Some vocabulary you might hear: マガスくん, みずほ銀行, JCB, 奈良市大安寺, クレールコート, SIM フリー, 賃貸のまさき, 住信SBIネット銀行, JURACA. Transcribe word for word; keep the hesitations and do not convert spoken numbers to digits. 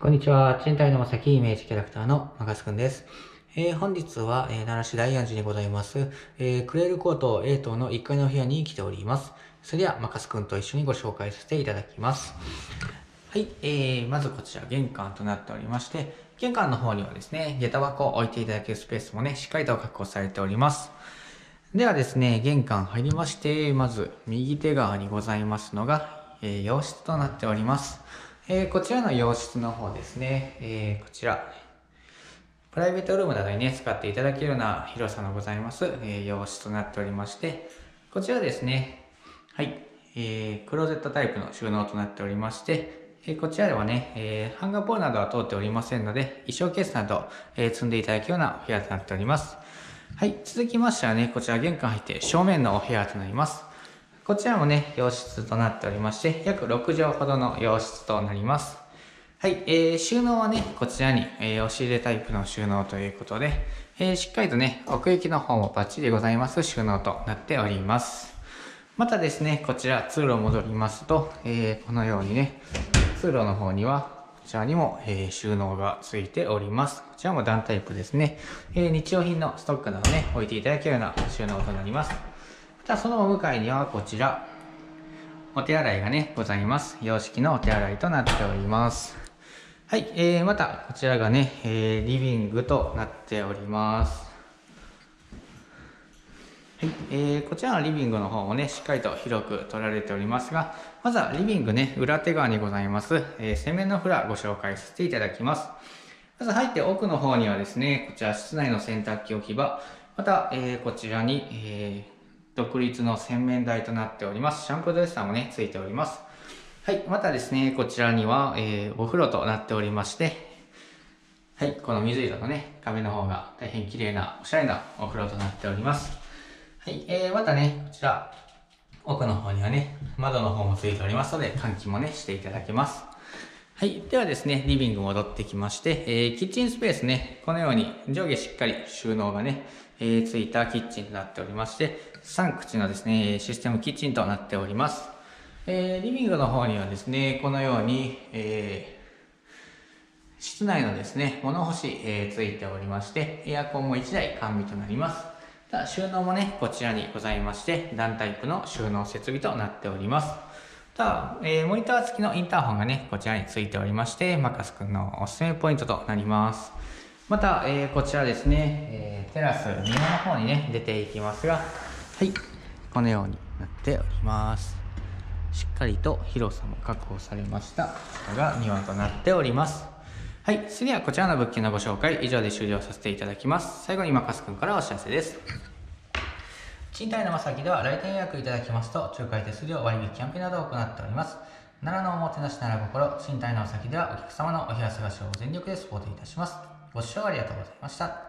こんにちは。賃貸の先イメージキャラクターのマガスくんです。えー、本日は、えー、奈良市大安寺にございます、えー、クレールコート A 棟のいっかいのお部屋に来ております。それではマガスくんと一緒にご紹介させていただきます。はい、えー、まずこちら玄関となっておりまして、玄関の方にはですね、下駄箱を置いていただけるスペースもね、しっかりと確保されております。ではですね、玄関入りまして、まず右手側にございますのが、えー、洋室となっております。えー、こちらの洋室の方ですね、えー、こちら、プライベートルームなどにね、使っていただけるような広さのございます、えー、洋室となっておりまして、こちらですね、はい、えー、クローゼットタイプの収納となっておりまして、えー、こちらではね、えー、ハンガーポールなどは通っておりませんので、衣装ケースなど、えー、積んでいただくようなお部屋となっております。はい、続きましてはね、こちら玄関入って正面のお部屋となります。こちらもね、洋室となっておりまして、約ろくじょうほどの洋室となります。はい、えー、収納はね、こちらに、えー、押し入れタイプの収納ということで、えー、しっかりとね、奥行きの方もバッチリでございます収納となっております。またですね、こちら通路戻りますと、えー、このようにね、通路の方には、こちらにも、えー、収納がついております。こちらも段タイプですね、えー、日用品のストックなどね、置いていただけるような収納となります。またそのお向かいにはこちら、お手洗いがね、ございます。洋式のお手洗いとなっております。はい、えー、またこちらがね、えー、リビングとなっております。はい、えー、こちらのリビングの方もね、しっかりと広く取られておりますが、まずはリビングね、裏手側にございます、えー、洗面のフラご紹介させていただきます。まず入って奥の方にはですね、こちら室内の洗濯機置き場、また、えー、こちらに、えー独立の洗面台となっております。シャンプードレッサーもね、ついております。はい。またですね、こちらには、えー、お風呂となっておりまして、はい。この水色のね、壁の方が大変綺麗な、おしゃれなお風呂となっております。はい。えー、またね、こちら、奥の方にはね、窓の方もついておりますので、換気もね、していただけます。はい。ではですね、リビング戻ってきまして、えー、キッチンスペースね、このように上下しっかり収納がね、えー、ついたキッチンとなっておりまして、さん口のですね、システムキッチンとなっております。えー、リビングの方にはですね、このように、えー、室内のですね、物干し、えー、ついておりまして、エアコンもいちだい完備となります。ただ収納もね、こちらにございまして、段タイプの収納設備となっております。さあ、えー、モニター付きのインターホンがね、こちらについておりまして、マカスくんのおすすめポイントとなります。また、えー、こちらですね、えー、テラス庭の方にね、出ていきますが、はい、このようになっております。しっかりと広さも確保されました。こちらが庭となっております。はい、それではこちらの物件のご紹介、以上で終了させていただきます。最後にマカスくんからお知らせです。賃貸のまさきでは来店予約いただきますと、仲介手数料割引キャンペーンなどを行っております。奈良のおもてなし奈良心、賃貸のまさきではお客様のお部屋探しを全力でサポートいたします。ご視聴ありがとうございました。